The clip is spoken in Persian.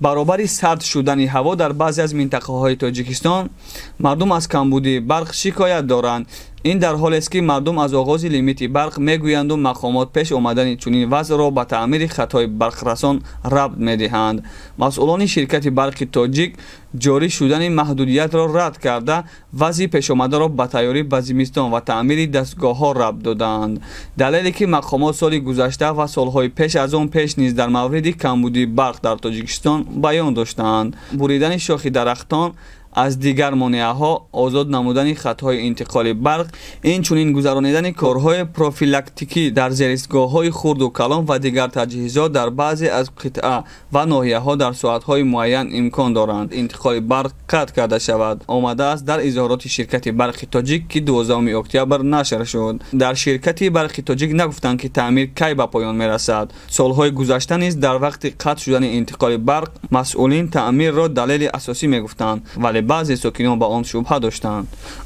برابری سرد شدن هوا در بعضی از منطقه های تاجیکستان مردم از کمبودی برق شکایت دارند. این در حالی است که مردم از آغاز لیمیت برق میگویند و مقامات پیش آمدن چنین وضع را به تعمیر خطای برق رسان ربط میدهند. مسئولان شرکت برق تاجیک جاری شدن محدودیت را رد کرده وضع پیش آمده را به تیاری به زمستان و تعمیر دستگاه ها ربط دادند. دلیلی که مقامات سال گذشته و سالهای پیش از آن پیش نیز در مورد کمبودی برق در تاجیکستان بیان داشتند. بریدن شاخه درختان از دیگر مانع‌ها، آزاد نمودن خط‌های انتقال برق، اینچنین گذراندن کارهای پروفیلاکتیکی در زیرستگاه‌های خرد و کلان و دیگر تجهیزات در بعضی از قطعه و ناحیه‌ها در ساعت‌های معین امکان دارند انتقال برق قطع کرده شود. آمده است در اظهارات شرکت برق تاجیک که 12 اکتبر نشر شد. در شرکت برق تاجیک نگفتند که تعمیر کی به پایان می‌رسد. سال‌های گذشته نیز در وقت قطع شدن انتقال برق مسئولین تعمیر را دلیل اساسی می‌گفتند، ولی بعضی ساکنان به آن شبهه داشتند.